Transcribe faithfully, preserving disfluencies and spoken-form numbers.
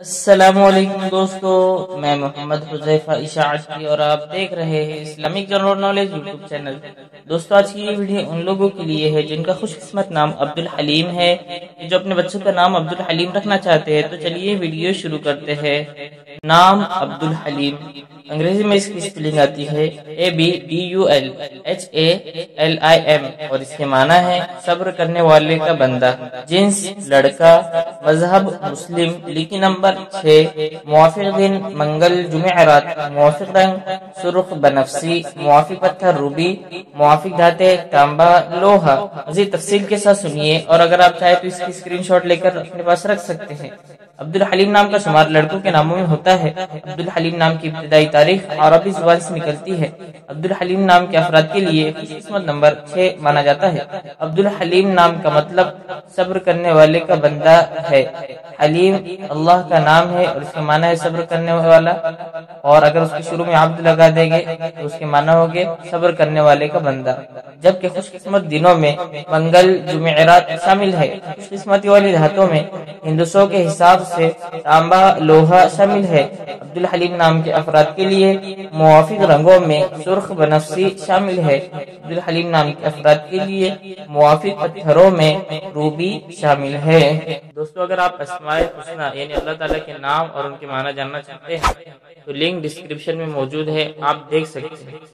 अस्सलामुअलैकुम दोस्तों, मैं मोहम्मद हुज़ैफा इशारती और आप देख रहे हैं Islamic general knowledge YouTube channel. दोस्तों, आज की ये वीडियो उन लोगों के लिए है जिनका खुशकिस्मत नाम अब्दुल हलीम है, जो अपने बच्चों का नाम अब्दुल हलीम रखना चाहते हैं। तो चलिए वीडियो शुरू करते हैं। नाम अब्दुल हलीम, अंग्रेजी में इसकी स्पेलिंग आती है A B D U L H A L I M और इसके माना है सब्र करने वाले का बंदा। जिन्स लड़का, मजहब मुस्लिम, लिखी नंबर छह, मुआफिक दिन मंगल जुमेरात, मुआफिक रंग सुर्ख बनफसी, मुआफिक पत्थर रूबी, मुआफिक धाते तांबा लोहा। मज़ीद तफसील के साथ सुनिए और अगर आप चाहे तो इसकी स्क्रीनशॉट लेकर अपने पास रख सकते हैं। अब्दुल हलीम नाम का शुमार लड़कों के नामों में होता है। अब्दुल हलीम नाम की इब्तदाई तारीख अरबी जुबान से निकलती है। अब्दुल हलीम नाम के अफराद के लिए किस्मत नंबर छह माना जाता है। अब्दुल हलीम नाम का मतलब सब्र करने वाले का बंदा है। हलीम अल्लाह का नाम है और उसका माना है सब्र करने वाला, और अगर उसके शुरू में अब्द लगा देंगे तो उसके माना होंगे सब्र करने वाले का बंदा। जबकि खुशकिस्मत दिनों में मंगल जुमेरात शामिल है। खुशकिस्मती वाली धातों में हिंदुसों के हिसाब से तांबा लोहा शामिल है। अब्दुल हलीम नाम के अफराद के लिए मुआफिक रंगों में सुर्ख बनफसी शामिल है। अब्दुल हलीम नाम के अफराद के लिए मुआफिक पत्थरों में रूबी शामिल है। दोस्तों, अगर आप अस्माए हुस्ना यानी अल्लाह ताला के नाम और उनके माना जानना चाहते हैं तो लिंक डिस्क्रिप्शन में मौजूद है, आप देख सकते हैं।